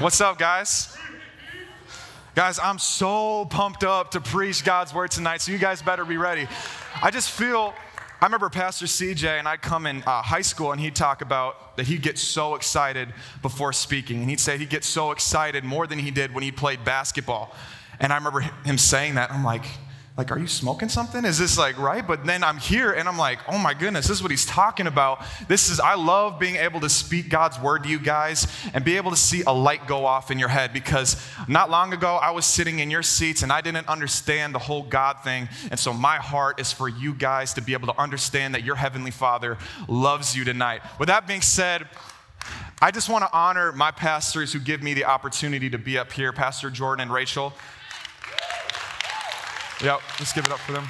What's up, guys? Guys, I'm so pumped up to preach God's word tonight, so you guys better be ready. I remember Pastor CJ and I'd come in high school, and he'd talk about that he'd get so excited before speaking. And he'd say he'd get so excited more than he did when he played basketball. And I remember him saying that. I'm like, are you smoking something? Is this like right? But then I'm here and I'm like, oh my goodness, this is what he's talking about. I love being able to speak God's word to you guys and be able to see a light go off in your head, because not long ago I was sitting in your seats and I didn't understand the whole God thing. And so my heart is for you guys to be able to understand that your Heavenly Father loves you tonight. With that being said, I just want to honor my pastors who give me the opportunity to be up here, Pastor Jordan and Rachel. Yep, let's give it up for them.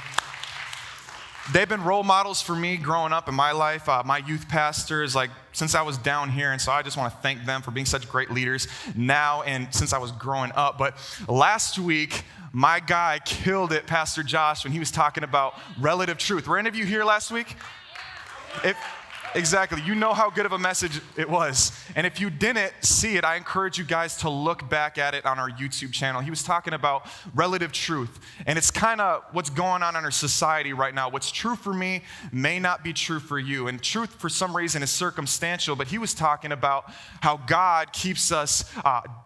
They've been role models for me growing up in my life. My youth pastors, since I was down here, and so I just want to thank them for being such great leaders now and since I was growing up. But last week, my guy killed it, Pastor Josh, when he was talking about relative truth. Were any of you here last week? Exactly. You know how good of a message it was. And if you didn't see it, I encourage you guys to look back at it on our YouTube channel. He was talking about relative truth. And it's kind of what's going on in our society right now. What's true for me may not be true for you. And truth, for some reason, is circumstantial. But he was talking about how God keeps us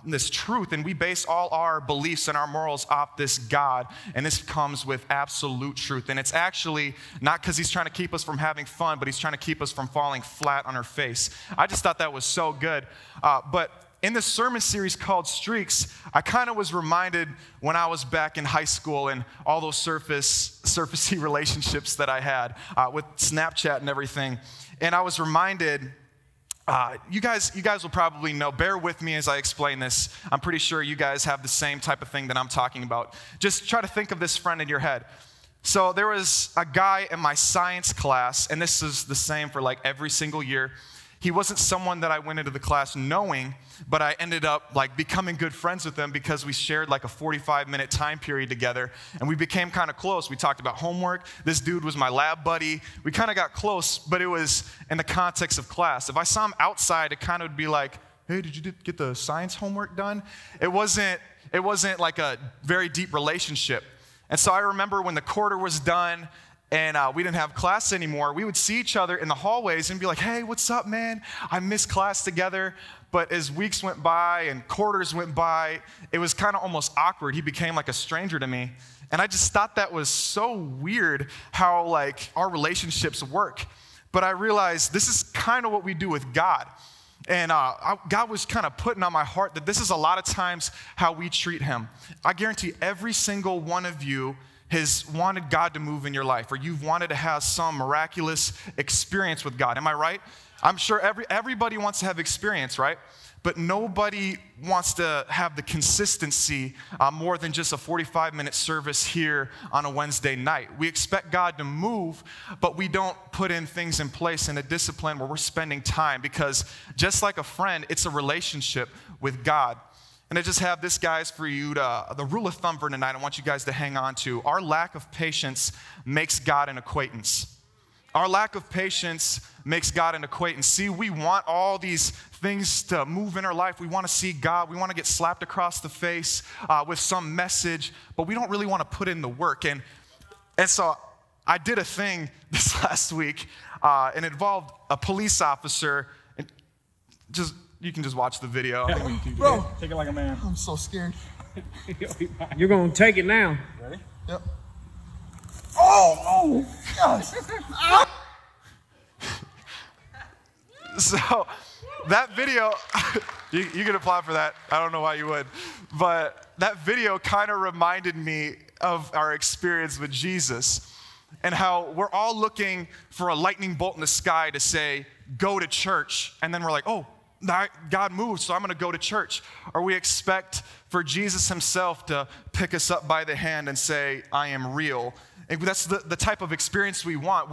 this truth. And we base all our beliefs and our morals off this God. And this comes with absolute truth. And it's actually not because he's trying to keep us from having fun, but he's trying to keep us from falling flat on her face. I just thought that was so good. But in this sermon series called Streaks, I kind of was reminded when I was back in high school and all those surfacey relationships that I had with Snapchat and everything. And I was reminded, you guys will probably know, bear with me as I explain this. I'm pretty sure you guys have the same type of thing that I'm talking about. Just try to think of this friend in your head. So there was a guy in my science class, and this is the same for every single year. He wasn't someone that I went into the class knowing, but I ended up becoming good friends with him because we shared a 45-minute time period together, and we became kind of close. We talked about homework. This dude was my lab buddy. We kind of got close, but it was in the context of class. If I saw him outside, it kind of would be like, hey, did you get the science homework done? It wasn't like a very deep relationship. And so I remember when the quarter was done and we didn't have class anymore, we would see each other in the hallways and be like, hey, what's up, man? I missed class together. But as weeks went by and quarters went by, it was kind of almost awkward. He became like a stranger to me. And I just thought that was so weird how our relationships work. But I realized this is kind of what we do with God. And God was kind of putting on my heart that this is a lot of times how we treat him. I guarantee every single one of you has wanted God to move in your life, or you've wanted to have some miraculous experience with God. Am I right? I'm sure everybody wants to have experience, right? But nobody wants to have the consistency more than just a 45-minute service here on a Wednesday night. We expect God to move, but we don't put in things in place in a discipline where we're spending time, because just like a friend, it's a relationship with God. And I just have this, guys, for you to, the rule of thumb for tonight I want you guys to hang on to. Our lack of patience makes God an acquaintance. Our lack of patience makes God an acquaintance. See, we want all these things to move in our life. We want to see God. We want to get slapped across the face with some message, but we don't really want to put in the work. And so I did a thing this last week, and it involved a police officer. And you can just watch the video. Yeah. Bro, take it like a man. I'm so scared. You're going to take it now. Ready? Yep. Oh, gosh. So that video, you can applaud for that. I don't know why you would. But that video kind of reminded me of our experience with Jesus and how we're all looking for a lightning bolt in the sky to say, go to church. And then we're like, oh, God moved, so I'm going to go to church. Or we expect for Jesus himself to pick us up by the hand and say, I am real. And that's the type of experience we want.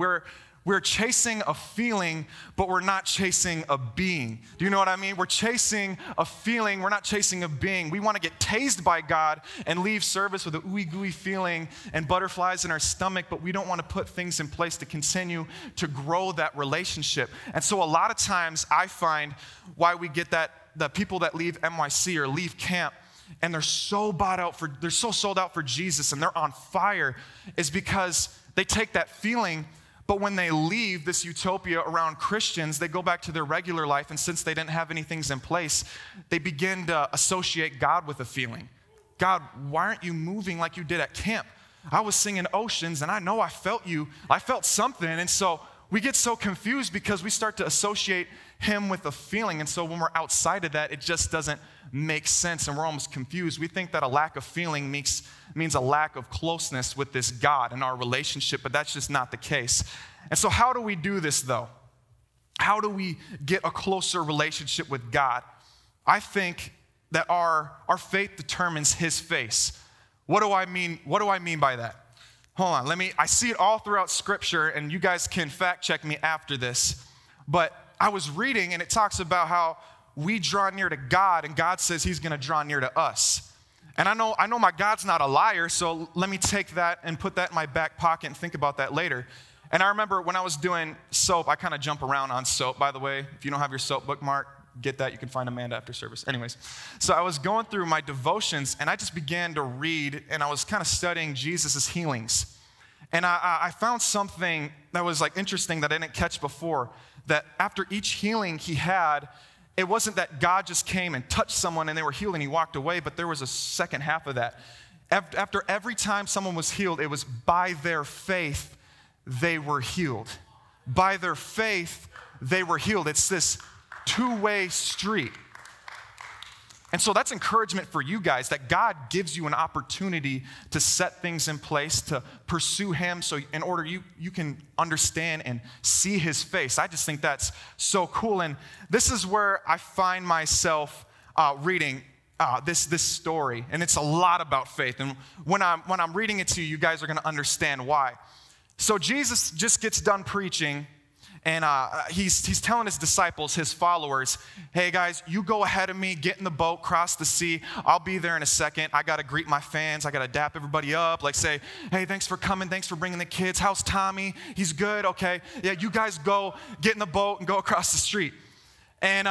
We're chasing a feeling, but we're not chasing a being. Do you know what I mean? We're chasing a feeling. We're not chasing a being. We want to get tased by God and leave service with a ooey-gooey feeling and butterflies in our stomach, but we don't want to put things in place to continue to grow that relationship. And so a lot of times I find why we get that the people that leave NYC or leave camp and they're so sold out for Jesus and they're on fire is because they take that feeling, but when they leave this utopia around Christians, they go back to their regular life, and since they didn't have any things in place, they begin to associate God with a feeling. God, why aren't you moving like you did at camp? I was singing Oceans, and I know I felt you. I felt something, and so we get so confused because we start to associate him with a feeling, and so when we're outside of that, it just doesn't make sense, and we're almost confused. We think that a lack of feeling means a lack of closeness with this God in our relationship, but that's just not the case. And so how do we do this, though? How do we get a closer relationship with God? I think that our faith determines his face. What do I mean by that? Hold on, I see it all throughout Scripture, and you guys can fact check me after this, but I was reading, and it talks about how we draw near to God, and God says he's gonna draw near to us. And I know my God's not a liar, so let me take that and put that in my back pocket and think about that later. And I remember when I was doing soap, I kind of jump around on soap, by the way. If you don't have your soap bookmark, get that. You can find Amanda after service. Anyways, so I was going through my devotions, and I just began to read, and I was kind of studying Jesus' healings. And I found something that was interesting that I didn't catch before, that after each healing he had, it wasn't that God just came and touched someone and they were healed and he walked away, but there was a second half of that. After every time someone was healed, it was by their faith they were healed. By their faith they were healed. It's this two-way street. And so that's encouragement for you guys, that God gives you an opportunity to set things in place, to pursue him, so in order you can understand and see his face. I just think that's so cool. And this is where I find myself reading this story. And it's a lot about faith. And when I'm reading it to you, you guys are going to understand why. So Jesus just gets done preaching. And he's telling his disciples, his followers, hey guys, you go ahead of me, get in the boat, cross the sea. I'll be there in a second. I got to greet my fans. I got to dap everybody up, say, hey, thanks for coming. Thanks for bringing the kids. How's Tommy? He's good. Okay. Yeah, you guys go get in the boat and go across the street. And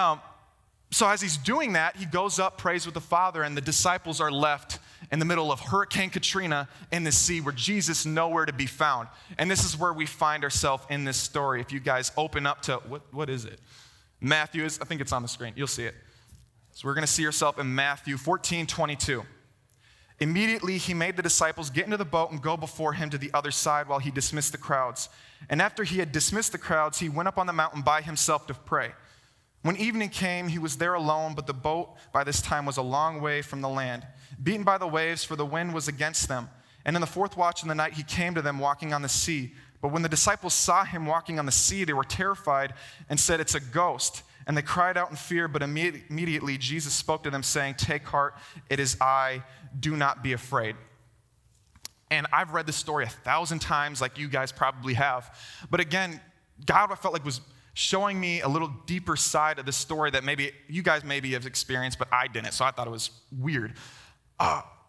so as he's doing that, he goes up, prays with the Father, and the disciples are left in the middle of Hurricane Katrina in the sea, where Jesus nowhere to be found. And this is where we find ourselves in this story. If you guys open up to, what is it? Matthew, I think it's on the screen. You'll see it. So we're going to see yourself in Matthew 14:22. Immediately he made the disciples get into the boat and go before him to the other side while he dismissed the crowds. And after he had dismissed the crowds, he went up on the mountain by himself to pray. When evening came, he was there alone, but the boat by this time was a long way from the land, beaten by the waves, for the wind was against them. And in the fourth watch of the night, he came to them walking on the sea. But when the disciples saw him walking on the sea, they were terrified and said, "It's a ghost." And they cried out in fear, but immediately Jesus spoke to them, saying, "Take heart, it is I, do not be afraid." And I've read this story 1,000 times, like you guys probably have. But again, God, I felt like, was showing me a little deeper side of the story that maybe you guys have experienced, but I didn't, so I thought it was weird.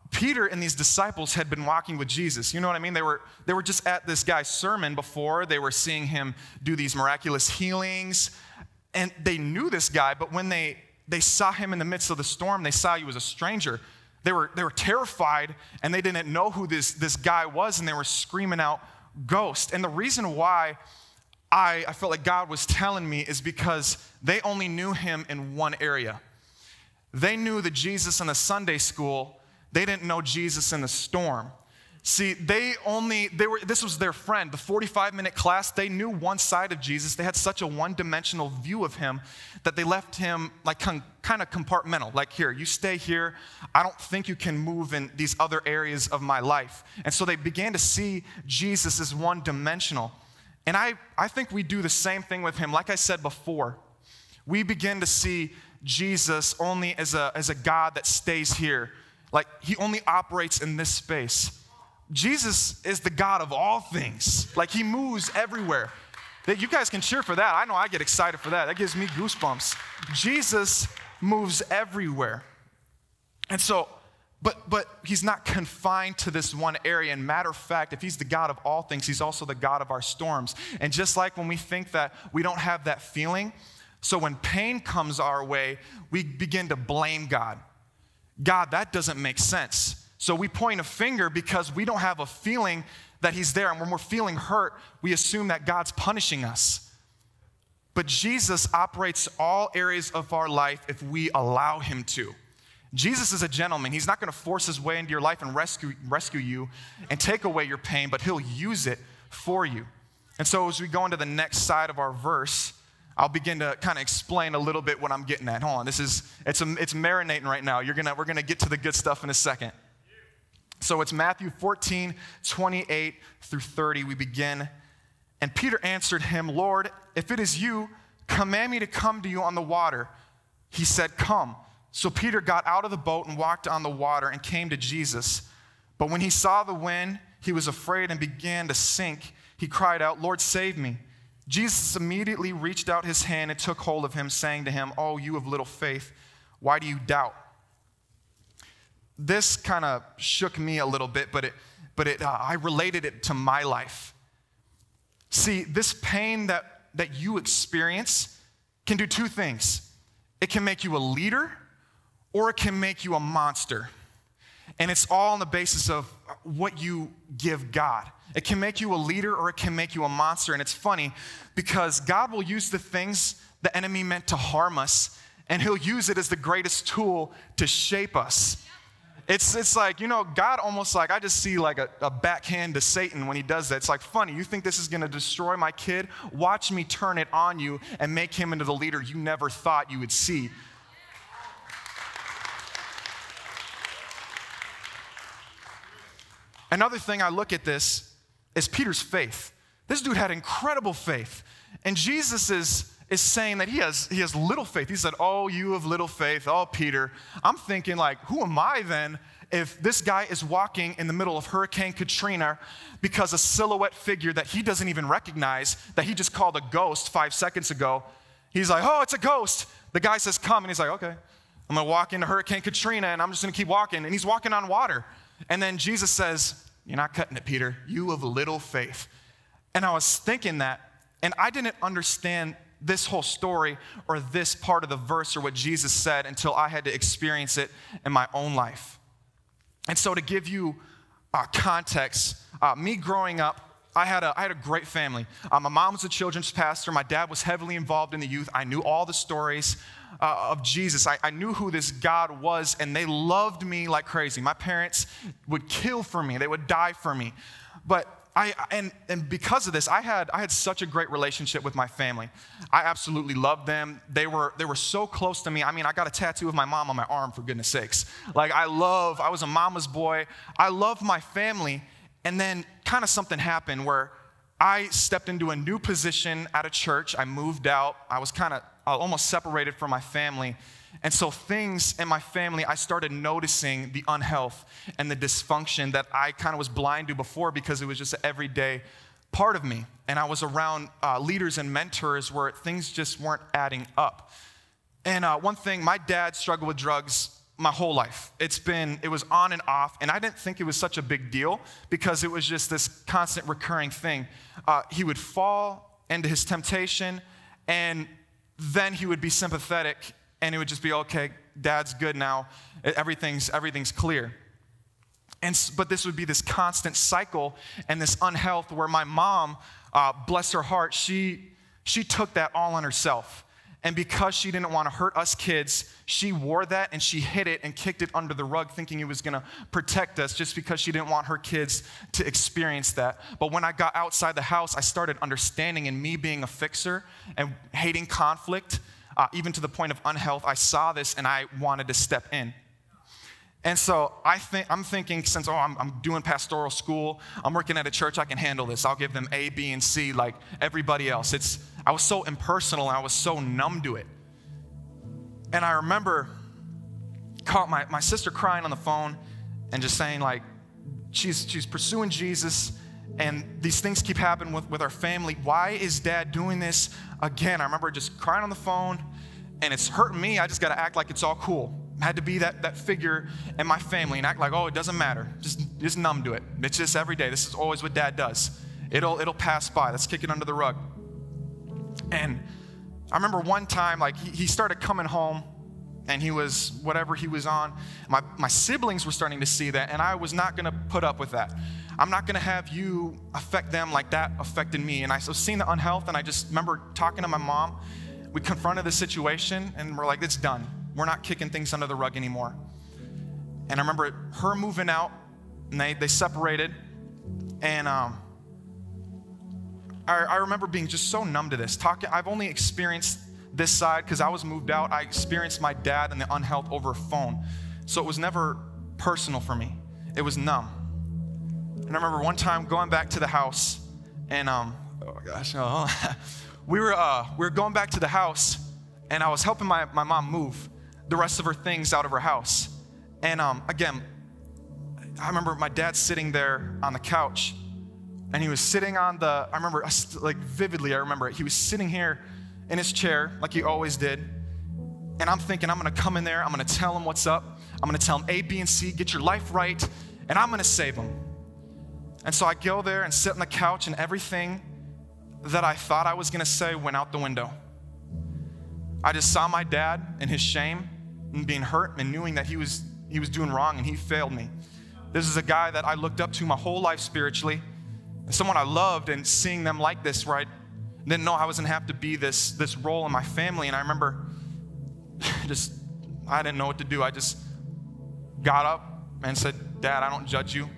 Peter and these disciples had been walking with Jesus. You know what I mean? They were just at this guy's sermon before. They were seeing him do these miraculous healings, and they knew this guy, but when they saw him in the midst of the storm, they saw he was a stranger. They were terrified, and they didn't know who this guy was, and they were screaming out, "Ghost." And the reason why I felt like God was telling me is because they only knew him in one area. They knew the Jesus in the Sunday school. They didn't know Jesus in the storm. See, this was their friend, the 45-minute class. They knew one side of Jesus. They had such a one-dimensional view of him that they left him kind of compartmental. Here, you stay here. I don't think you can move in these other areas of my life. And so they began to see Jesus as one-dimensional. And I think we do the same thing with him. Like I said before, we begin to see Jesus only as a God that stays here. He only operates in this space. Jesus is the God of all things. He moves everywhere. You guys can cheer for that. I know I get excited for that. That gives me goosebumps. Jesus moves everywhere. And so, but he's not confined to this one area. And matter of fact, if he's the God of all things, he's also the God of our storms. And just like when we think that we don't have that feeling, So when pain comes our way, we begin to blame God. God, that doesn't make sense. So we point a finger because we don't have a feeling that he's there. And when we're feeling hurt, we assume that God's punishing us. But Jesus operates all areas of our life if we allow him to. Jesus is a gentleman. He's not going to force his way into your life and rescue you and take away your pain, but he'll use it for you. And so as we go into the next side of our verse, I'll begin to kind of explain a little bit what I'm getting at. Hold on, it's marinating right now. We're going to get to the good stuff in a second. So it's Matthew 14, 28 through 30. We begin, and Peter answered him, Lord, if it is you, command me to come to you on the water. He said, come. So Peter got out of the boat and walked on the water and came to Jesus. But when he saw the wind, he was afraid and began to sink. He cried out, Lord, save me. Jesus immediately reached out his hand and took hold of him, saying to him, oh, you of little faith, why do you doubt? This kind of shook me a little bit, but I related it to my life. See, this pain that you experience can do two things. It can make you a leader, or it can make you a monster. And it's all on the basis of what you give God. It can make you a leader, or it can make you a monster. And it's funny because God will use the things the enemy meant to harm us, and he'll use it as the greatest tool to shape us. It's like, you know, God almost like, I just see like a backhand to Satan when he does that. It's like, funny, you think this is going to destroy my kid? Watch me turn it on you and make him into the leader you never thought you would see. Another thing I look at this is Peter's faith. This dude had incredible faith. And Jesus is saying that he has little faith. He said, oh, you of little faith, oh, Peter. I'm thinking, like, who am I then if this guy is walking in the middle of Hurricane Katrina because a silhouette figure that he doesn't even recognize, that he just called a ghost 5 seconds ago, he's like, oh, it's a ghost. The guy says, come. And he's like, okay, I'm going to walk into Hurricane Katrina, and I'm just going to keep walking. And he's walking on water. And then Jesus says, you're not cutting it, Peter. You of little faith. And I was thinking that, and I didn't understand this whole story or this part of the verse or what Jesus said until I had to experience it in my own life. And so to give you context, me growing up, I had a great family. My mom was a children's pastor. My dad was heavily involved in the youth. I knew all the stories of Jesus. I knew who this God was, and they loved me like crazy. My parents would kill for me. They would die for me. But and because of this, I had such a great relationship with my family. I absolutely loved them. They were so close to me. I mean, I got a tattoo of my mom on my arm, for goodness sakes. Like, I was a mama's boy. I loved my family. And then kind of something happened where I stepped into a new position at a church. I moved out. I was kind of almost separated from my family. And so things in my family, I started noticing the unhealth and the dysfunction that I kind of was blind to before because it was just an everyday part of me. And I was around leaders and mentors where things just weren't adding up. And one thing, my dad struggled with drugs my whole life. It was on and off, and I didn't think it was such a big deal because it was just this constant recurring thing. He would fall into his temptation, and then he would be sympathetic, and it would just be, okay, Dad's good now. Everything's clear. But this would be this constant cycle and this unhealth where my mom, bless her heart, she took that all on herself. And because she didn't want to hurt us kids, she wore that and she hid it and kicked it under the rug thinking it was going to protect us just because she didn't want her kids to experience that. But when I got outside the house, I started understanding, and me being a fixer and hating conflict, even to the point of unhealth, I saw this and I wanted to step in. And so I'm thinking since, oh, I'm doing pastoral school, I'm working at a church, I can handle this. I'll give them A, B, and C like everybody else. I was so impersonal, and I was so numb to it. And I remember caught my sister crying on the phone and just saying, like, she's pursuing Jesus, and these things keep happening with our family. Why is Dad doing this again? I remember just crying on the phone, and it's hurting me. I just got to act like it's all cool. I had to be that figure in my family and act like, oh, it doesn't matter. Just numb to it. It's just every day. This is always what Dad does. It'll pass by. Let's kick it under the rug. And I remember one time, like, he started coming home, and he was, whatever he was on, my siblings were starting to see that, and I was not gonna put up with that. I'm not gonna have you affect them like that affected me. And I was seeing the unhealth, and I just remember talking to my mom. We confronted the situation, and we're like, it's done. We're not kicking things under the rug anymore. And I remember her moving out, and they separated, and I remember being just so numb to this. I've only experienced this side because I was moved out. I experienced my dad and the unhealth over a phone. So it was never personal for me. It was numb. And I remember one time going back to the house, and we were going back to the house, and I was helping my mom move the rest of her things out of her house. And again, I remember my dad sitting there on the couch, and he was sitting on the, I remember, like vividly, I remember it. He was sitting here in his chair like he always did. And I'm thinking, I'm gonna come in there, I'm gonna tell him what's up. I'm gonna tell him A, B, and C, get your life right, and I'm gonna save him. And so I go there and sit on the couch, and everything that I thought I was gonna say went out the window. I just saw my dad and his shame and being hurt and knowing that he was doing wrong and he failed me. This is a guy that I looked up to my whole life spiritually, and someone I loved, and seeing them like this, right? Didn't know I wasn't have to be this role in my family. And I remember I didn't know what to do. I just got up and said, Dad, I don't judge you.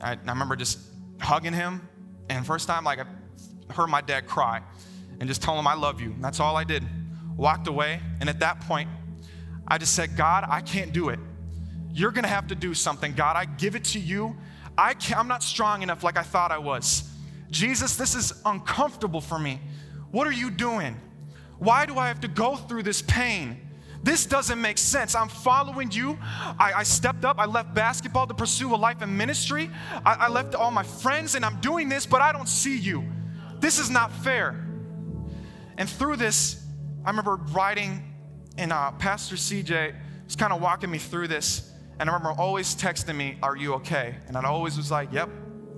I remember just hugging him. And first time, like, I heard my dad cry and just told him, I love you. And that's all I did. Walked away. And at that point, I just said, God, I can't do it. You're going to have to do something. God, I give it to you. I'm not strong enough like I thought I was. Jesus, this is uncomfortable for me. What are you doing? Why do I have to go through this pain? This doesn't make sense. I'm following you. I stepped up. I left basketball to pursue a life in ministry. I left all my friends, and I'm doing this, but I don't see you. This is not fair. And through this, I remember writing, and Pastor CJ was kind of walking me through this. And I remember always texting me, are you okay? And I always was like, yep,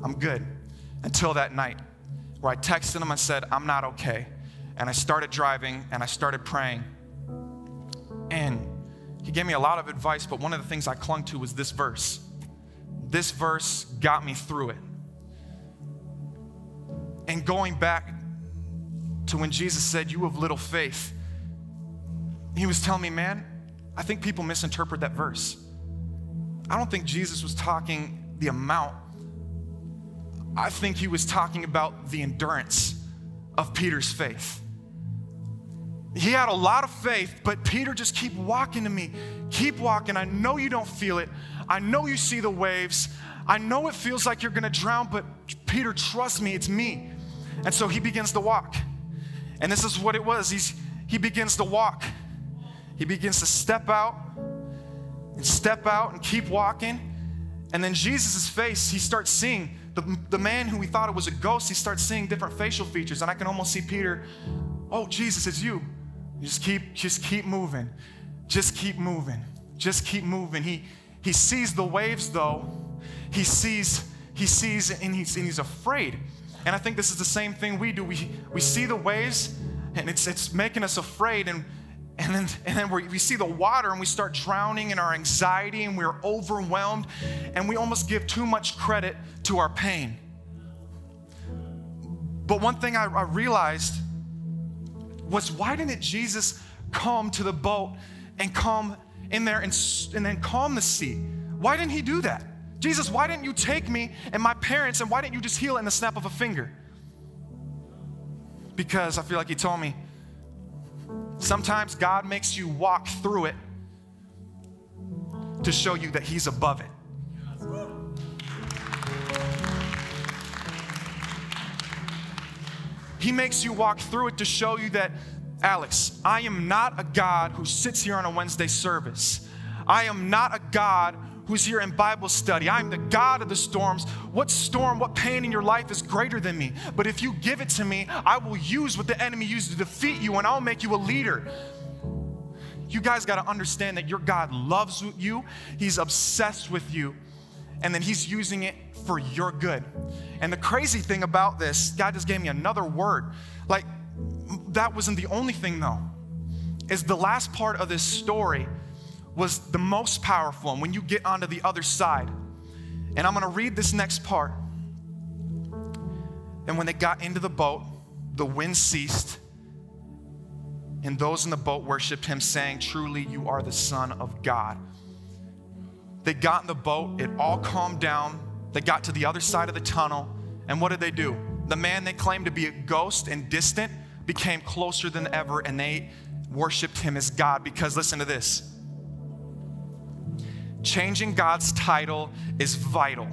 I'm good. Until that night where I texted him, I said, I'm not okay. And I started driving, and I started praying. And he gave me a lot of advice, but one of the things I clung to was this verse. This verse got me through it. And going back to when Jesus said, you have little faith, he was telling me, man, I think people misinterpret that verse. I don't think Jesus was talking the amount. I think he was talking about the endurance of Peter's faith. He had a lot of faith, but Peter just keep walking to me. Keep walking. I know you don't feel it. I know you see the waves. I know it feels like you're going to drown, but Peter, trust me, it's me. And so he begins to walk. And this is what it was. He begins to walk. He begins to step out and keep walking. And then Jesus' face, he starts seeing the man who we thought it was a ghost, he starts seeing different facial features. And I can almost see Peter, oh, Jesus, it's you. Just keep moving. Just keep moving. Just keep moving. He sees the waves, though. He sees and he's afraid. And I think this is the same thing we do. We see the waves, and it's making us afraid. And then we see the water, and we start drowning in our anxiety, and we're overwhelmed, and we almost give too much credit to our pain. But one thing I realized was, why didn't Jesus come to the boat and come in there and then calm the sea? Why didn't he do that? Jesus, why didn't you take me and my parents, and why didn't you just heal it in the snap of a finger? Because I feel like he told me, sometimes God makes you walk through it to show you that he's above it. He makes you walk through it to show you that, Alex, I am not a God who sits here on a Wednesday service. I am not a God who's here in Bible study. I am the God of the storms. What storm, what pain in your life is greater than me? But if you give it to me, I will use what the enemy used to defeat you, and I'll make you a leader. You guys got to understand that your God loves you. He's obsessed with you, and then he's using it for your good. And the crazy thing about this, God just gave me another word. Like, that wasn't the only thing though, is the last part of this story was the most powerful. And when you get onto the other side, and I'm gonna read this next part. And when they got into the boat, the wind ceased, and those in the boat worshiped him, saying, "Truly, you are the Son of God." They got in the boat, it all calmed down. They got to the other side of the tunnel, and what did they do? The man they claimed to be a ghost and distant became closer than ever, and they worshiped him as God, because listen to this. Changing God's title is vital.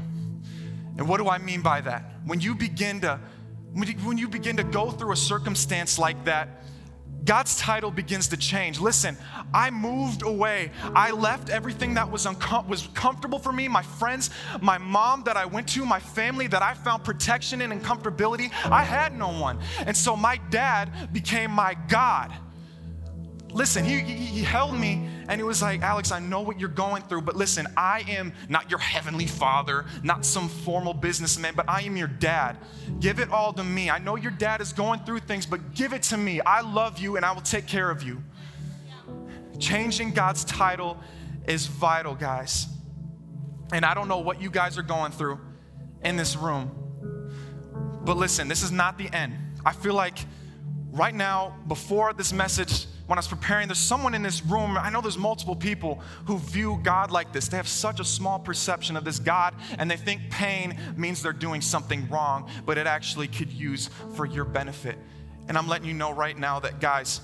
And what do I mean by that? When you begin to go through a circumstance like that, God's title begins to change. Listen, I moved away. I left everything that was comfortable for me, my friends, my mom that I went to, my family that I found protection in and comfortability. I had no one. And so my dad became my God. Listen, he held me and he was like, "Alex, I know what you're going through, but listen, I am not your heavenly father, not some formal businessman, but I am your dad. Give it all to me. I know your dad is going through things, but give it to me. I love you and I will take care of you." Yeah. Changing God's title is vital, guys. And I don't know what you guys are going through in this room, but listen, this is not the end. I feel like right now, before this message, when I was preparing, there's someone in this room, I know there's multiple people who view God like this. They have such a small perception of this God, and they think pain means they're doing something wrong, but it actually could use for your benefit. And I'm letting you know right now that, guys,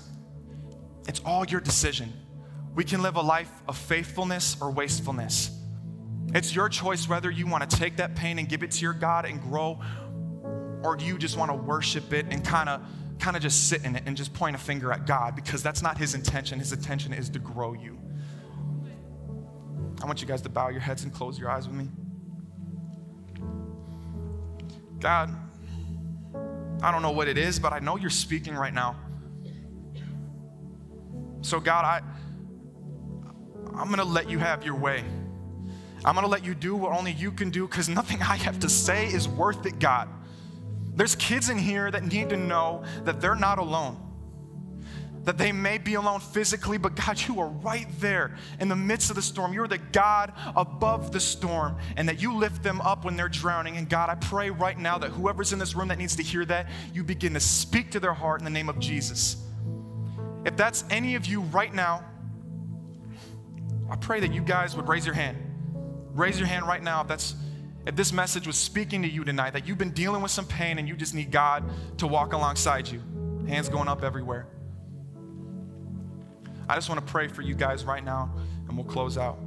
it's all your decision. We can live a life of faithfulness or wastefulness. It's your choice whether you want to take that pain and give it to your God and grow, or do you just want to worship it and kind of just sit in it and just point a finger at God, because that's not his intention. His intention is to grow you. I want you guys to bow your heads and close your eyes with me. God, I don't know what it is, but I know you're speaking right now. So God, I'm gonna let you have your way. I'm gonna let you do what only you can do, because nothing I have to say is worth it, God. There's kids in here that need to know that they're not alone, that they may be alone physically, but God, you are right there in the midst of the storm. You're the God above the storm, and that you lift them up when they're drowning. And God, I pray right now that whoever's in this room that needs to hear that, you begin to speak to their heart in the name of Jesus. If that's any of you right now, I pray that you guys would raise your hand. Raise your hand right now if this message was speaking to you tonight, that you've been dealing with some pain and you just need God to walk alongside you. Hands going up everywhere. I just want to pray for you guys right now, and we'll close out.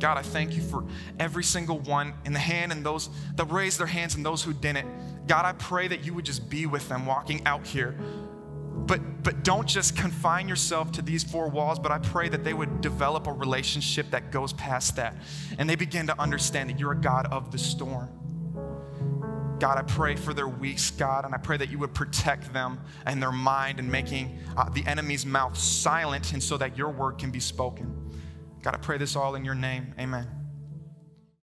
God, I thank you for every single one in the hand, and those that raised their hands and those who didn't. God, I pray that you would just be with them walking out here. But don't just confine yourself to these four walls, but I pray that they would develop a relationship that goes past that, and they begin to understand that you're a God of the storm. God, I pray for their weeks, God, and I pray that you would protect them and their mind, and making the enemy's mouth silent, and so that your word can be spoken. God, I pray this all in your name. Amen.